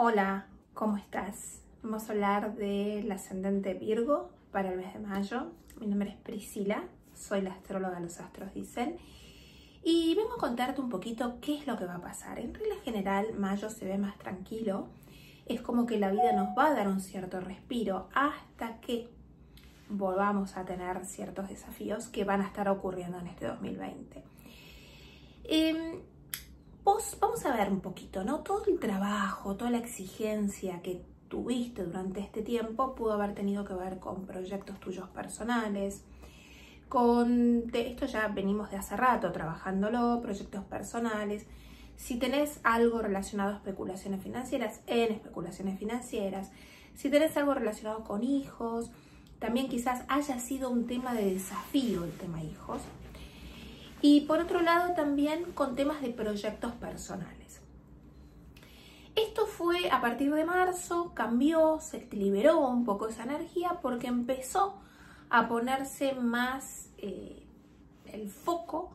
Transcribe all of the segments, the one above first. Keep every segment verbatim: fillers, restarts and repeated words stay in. Hola, ¿cómo estás? Vamos a hablar del ascendente Virgo para el mes de mayo. Mi nombre es Priscila, soy la astróloga Los Astros Dicen y vengo a contarte un poquito qué es lo que va a pasar. En regla general, mayo se ve más tranquilo, es como que la vida nos va a dar un cierto respiro hasta que volvamos a tener ciertos desafíos que van a estar ocurriendo en este dos mil veinte. Eh, Vamos a ver un poquito, ¿no? Todo el trabajo, toda la exigencia que tuviste durante este tiempo pudo haber tenido que ver con proyectos tuyos personales, con... Esto ya venimos de hace rato trabajándolo, proyectos personales. Si tenés algo relacionado a especulaciones financieras, en especulaciones financieras. Si tenés algo relacionado con hijos, también quizás haya sido un tema de desafío el tema hijos. Y por otro lado también con temas de proyectos personales. Esto fue a partir de marzo, cambió, se liberó un poco esa energía porque empezó a ponerse más eh, el foco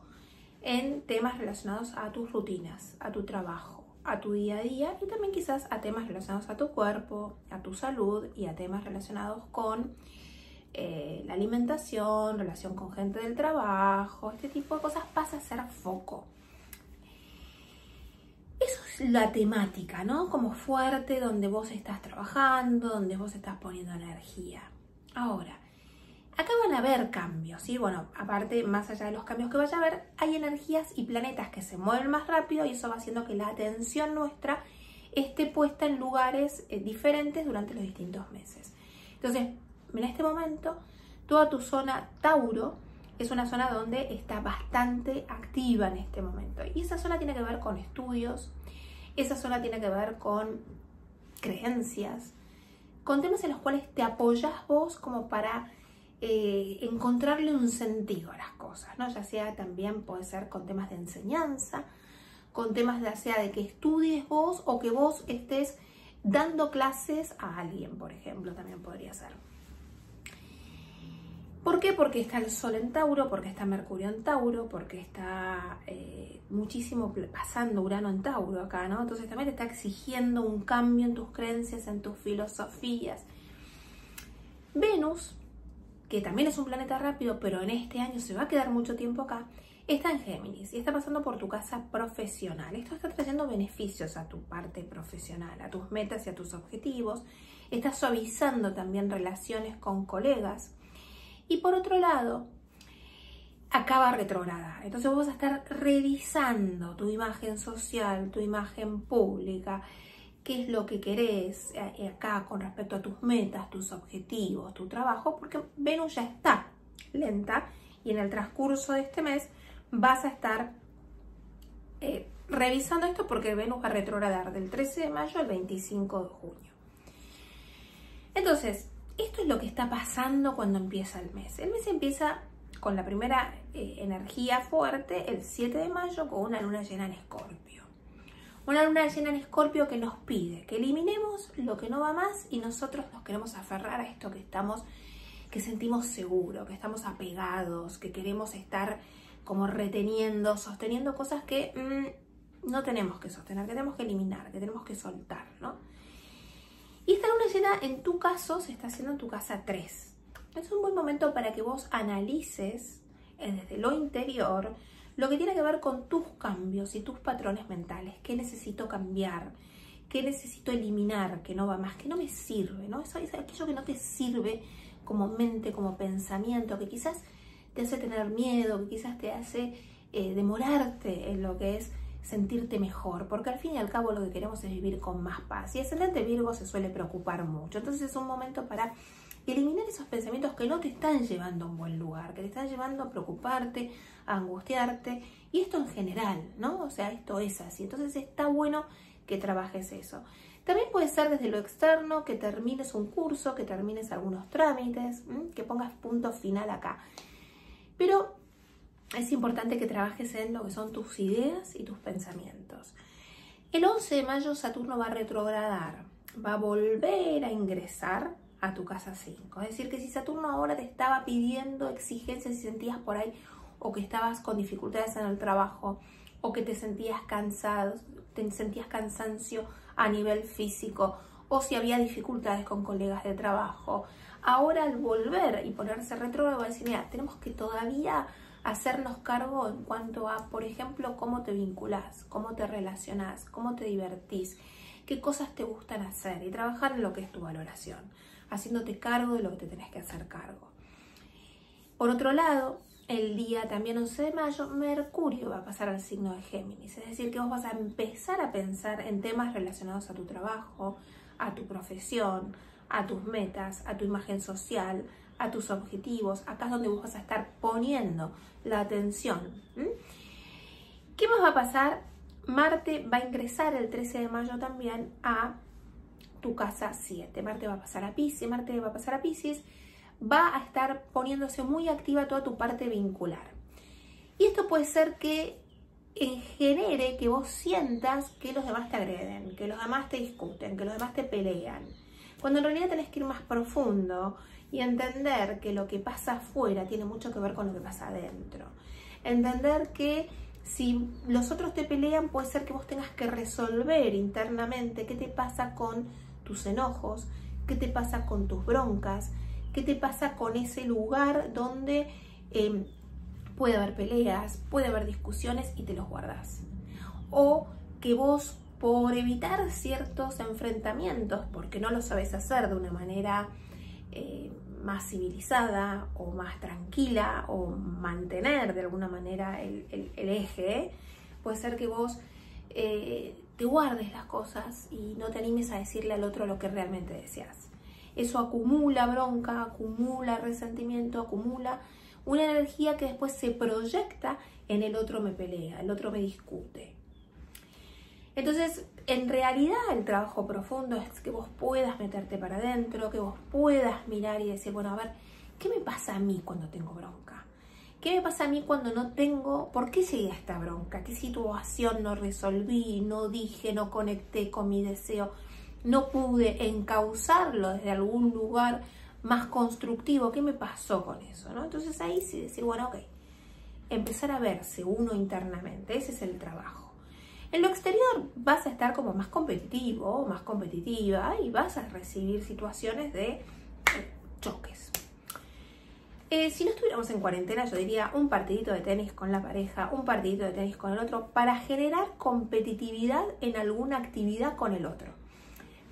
en temas relacionados a tus rutinas, a tu trabajo, a tu día a día y también quizás a temas relacionados a tu cuerpo, a tu salud y a temas relacionados con... Eh, la alimentación, relación con gente del trabajo, este tipo de cosas pasa a ser foco. Eso es la temática, ¿no? Como fuerte, donde vos estás trabajando, donde vos estás poniendo energía. Ahora, acá van a haber cambios, ¿sí? Bueno, aparte, más allá de los cambios que vaya a haber, hay energías y planetas que se mueven más rápido y eso va haciendo que la atención nuestra esté puesta en lugares eh, diferentes durante los distintos meses. Entonces, en este momento, toda tu zona Tauro es una zona donde está bastante activa en este momento. Y esa zona tiene que ver con estudios, esa zona tiene que ver con creencias, con temas en los cuales te apoyas vos como para eh, encontrarle un sentido a las cosas, ¿no? Ya sea también puede ser con temas de enseñanza, con temas ya sea de que estudies vos o que vos estés dando clases a alguien, por ejemplo, también podría ser. ¿Por qué? Porque está el Sol en Tauro, porque está Mercurio en Tauro, porque está eh, muchísimo pasando Urano en Tauro acá, ¿no? Entonces también te está exigiendo un cambio en tus creencias, en tus filosofías. Venus, que también es un planeta rápido, pero en este año se va a quedar mucho tiempo acá, está en Géminis y está pasando por tu casa profesional. Esto está trayendo beneficios a tu parte profesional, a tus metas y a tus objetivos. Está suavizando también relaciones con colegas. Y por otro lado, acaba retrograda. Entonces vos vas a estar revisando tu imagen social, tu imagen pública, qué es lo que querés acá con respecto a tus metas, tus objetivos, tu trabajo, porque Venus ya está lenta y en el transcurso de este mes vas a estar eh, revisando esto porque Venus va a retrogradar del trece de mayo al veinticinco de junio. Entonces, esto es lo que está pasando cuando empieza el mes. El mes empieza con la primera eh, energía fuerte, el siete de mayo, con una luna llena en Escorpio. Una luna llena en Escorpio que nos pide que eliminemos lo que no va más y nosotros nos queremos aferrar a esto que estamos, que sentimos seguro, que estamos apegados, que queremos estar como reteniendo, sosteniendo cosas que mmm, no tenemos que sostener, que tenemos que eliminar, que tenemos que soltar, ¿no? Y esta luna llena, en tu caso, se está haciendo en tu casa tres. Es un buen momento para que vos analices eh, desde lo interior lo que tiene que ver con tus cambios y tus patrones mentales. ¿Qué necesito cambiar? ¿Qué necesito eliminar? ¿Qué no va más? ¿Qué no me sirve? ¿No? Eso es aquello que no te sirve como mente, como pensamiento, que quizás te hace tener miedo, que quizás te hace eh, demorarte en lo que es sentirte mejor, porque al fin y al cabo lo que queremos es vivir con más paz. Y el ascendente Virgo se suele preocupar mucho. Entonces es un momento para eliminar esos pensamientos que no te están llevando a un buen lugar, que te están llevando a preocuparte, a angustiarte. Y esto en general, ¿no? O sea, esto es así. Entonces está bueno que trabajes eso. También puede ser desde lo externo, que termines un curso, que termines algunos trámites, ¿m? que pongas punto final acá. Pero es importante que trabajes en lo que son tus ideas y tus pensamientos. El once de mayo Saturno va a retrogradar, va a volver a ingresar a tu casa cinco. Es decir, que si Saturno ahora te estaba pidiendo exigencias y sentías por ahí, o que estabas con dificultades en el trabajo, o que te sentías cansado, te sentías cansancio, a nivel físico o si había dificultades con colegas de trabajo. Ahora al volver y ponerse retrógrado va a decir, mira, tenemos que todavía hacernos cargo en cuanto a, por ejemplo, cómo te vinculás, cómo te relacionás, cómo te divertís, qué cosas te gustan hacer y trabajar en lo que es tu valoración, haciéndote cargo de lo que te tenés que hacer cargo. Por otro lado, el día también once de mayo, Mercurio va a pasar al signo de Géminis, es decir, que vos vas a empezar a pensar en temas relacionados a tu trabajo, a tu profesión, a tus metas, a tu imagen social, a tus objetivos. Acá es donde vos vas a estar poniendo la atención. ¿Mm? ¿Qué más va a pasar? Marte va a ingresar el trece de mayo también a tu casa siete. Marte va a pasar a Piscis, Marte va a pasar a Piscis, va a estar poniéndose muy activa toda tu parte vincular. Y esto puede ser que genere que vos sientas que los demás te agreden, que los demás te discuten, que los demás te pelean, cuando en realidad tenés que ir más profundo y entender que lo que pasa afuera tiene mucho que ver con lo que pasa adentro. Entender que si los otros te pelean, puede ser que vos tengas que resolver internamente qué te pasa con tus enojos, qué te pasa con tus broncas, qué te pasa con ese lugar donde eh, puede haber peleas, puede haber discusiones y te los guardás. O que vos, por evitar ciertos enfrentamientos, porque no lo sabes hacer de una manera eh, más civilizada o más tranquila, o mantener de alguna manera el, el, el eje, puede ser que vos eh, te guardes las cosas y no te animes a decirle al otro lo que realmente deseas. Eso acumula bronca, acumula resentimiento, acumula una energía que después se proyecta en el otro me pelea, el otro me discute. Entonces, en realidad el trabajo profundo es que vos puedas meterte para adentro, que vos puedas mirar y decir, bueno, a ver, ¿qué me pasa a mí cuando tengo bronca? ¿Qué me pasa a mí cuando no tengo? ¿Por qué llegué a esta bronca? ¿Qué situación no resolví, no dije, no conecté con mi deseo? No pude encauzarlo desde algún lugar más constructivo. ¿Qué me pasó con eso? ¿No? Entonces ahí sí decir, bueno, ok, empezar a verse uno internamente, ese es el trabajo. En lo exterior vas a estar como más competitivo, más competitiva y vas a recibir situaciones de choques. Eh, si no estuviéramos en cuarentena, yo diría un partidito de tenis con la pareja, un partidito de tenis con el otro, para generar competitividad en alguna actividad con el otro.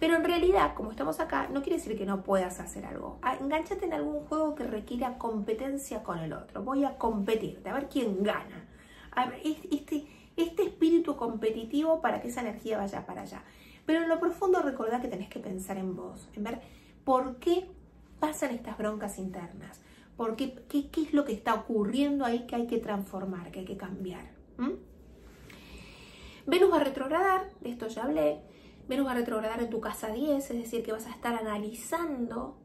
Pero en realidad, como estamos acá, no quiere decir que no puedas hacer algo. Engánchate en algún juego que requiera competencia con el otro. Voy a competirte, a ver quién gana. A ver, este, este espíritu competitivo para que esa energía vaya para allá. Pero en lo profundo recordá que tenés que pensar en vos, en ver por qué pasan estas broncas internas. Por qué, qué, qué es lo que está ocurriendo ahí que hay que transformar, que hay que cambiar. ¿Mm? Venus va a retrogradar, de esto ya hablé. Venus va a retrogradar en tu casa diez, es decir, que vas a estar analizando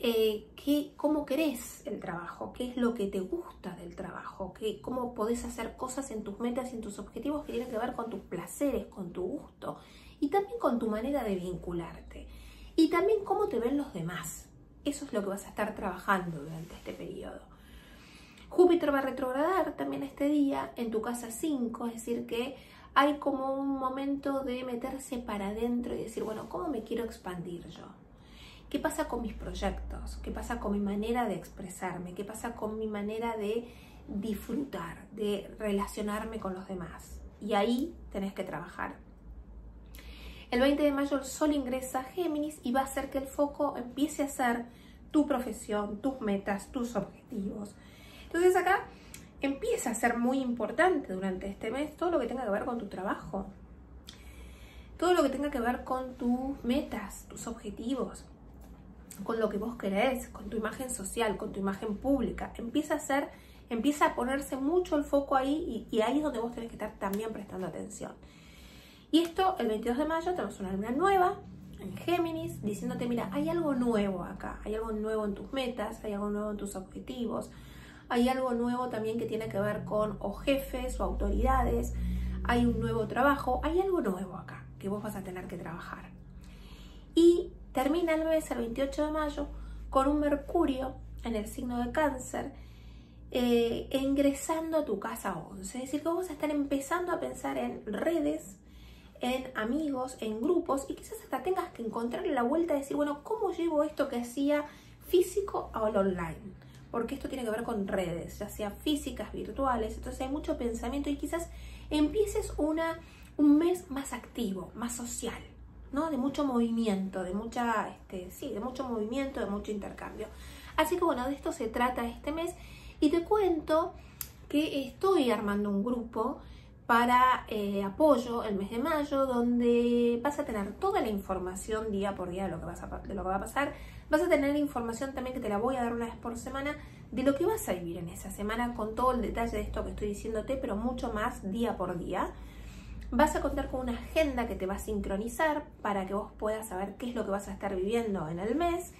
eh, qué, cómo querés el trabajo, qué es lo que te gusta del trabajo, qué, cómo podés hacer cosas en tus metas y en tus objetivos que tienen que ver con tus placeres, con tu gusto y también con tu manera de vincularte. Y también cómo te ven los demás. Eso es lo que vas a estar trabajando durante este periodo. Júpiter va a retrogradar también este día en tu casa cinco, es decir, que hay como un momento de meterse para adentro y decir, bueno, ¿cómo me quiero expandir yo? ¿Qué pasa con mis proyectos? ¿Qué pasa con mi manera de expresarme? ¿Qué pasa con mi manera de disfrutar, de relacionarme con los demás? Y ahí tenés que trabajar. El veinte de mayo el Sol ingresa a Géminis y va a hacer que el foco empiece a ser tu profesión, tus metas, tus objetivos. Entonces acá empieza a ser muy importante durante este mes todo lo que tenga que ver con tu trabajo, todo lo que tenga que ver con tus metas, tus objetivos, con lo que vos querés, con tu imagen social, con tu imagen pública. Empieza a ser, empieza a ponerse mucho el foco ahí y, y ahí es donde vos tenés que estar también prestando atención. Y esto, el veintidós de mayo tenemos una luna nueva en Géminis diciéndote, mira, hay algo nuevo acá, hay algo nuevo en tus metas, hay algo nuevo en tus objetivos. Hay algo nuevo también que tiene que ver con o jefes o autoridades. Hay un nuevo trabajo. Hay algo nuevo acá que vos vas a tener que trabajar. Y termina el mes, el veintiocho de mayo, con un Mercurio en el signo de Cáncer, eh, ingresando a tu casa once. Es decir, que vos vas a estar empezando a pensar en redes, en amigos, en grupos, y quizás hasta tengas que encontrarle la vuelta y decir, bueno, ¿cómo llevo esto que hacía físico al online? Porque esto tiene que ver con redes, ya sea físicas, virtuales, entonces hay mucho pensamiento y quizás empieces una, un mes más activo, más social, ¿no? De mucho movimiento, de mucha, este, sí, de mucho movimiento, de mucho intercambio. Así que bueno, de esto se trata este mes y te cuento que estoy armando un grupo para eh, apoyo el mes de mayo, donde vas a tener toda la información día por día de lo que vas a, de lo que va a pasar. Vas a tener información también que te la voy a dar una vez por semana de lo que vas a vivir en esa semana, con todo el detalle de esto que estoy diciéndote, pero mucho más día por día. Vas a contar con una agenda que te va a sincronizar para que vos puedas saber qué es lo que vas a estar viviendo en el mes.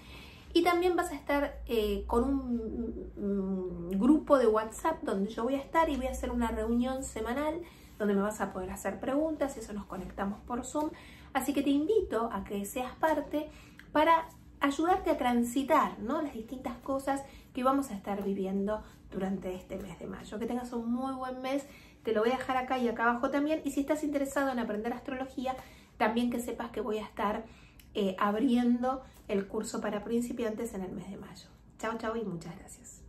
Y también vas a estar eh, con un, un grupo de WhatsApp donde yo voy a estar y voy a hacer una reunión semanal donde me vas a poder hacer preguntas, eso nos conectamos por Zoom. Así que te invito a que seas parte para ayudarte a transitar, ¿no?, las distintas cosas que vamos a estar viviendo durante este mes de mayo. Que tengas un muy buen mes, te lo voy a dejar acá y acá abajo también. Y si estás interesado en aprender astrología, también que sepas que voy a estar Eh, abriendo el curso para principiantes en el mes de mayo. Chao, chao y muchas gracias.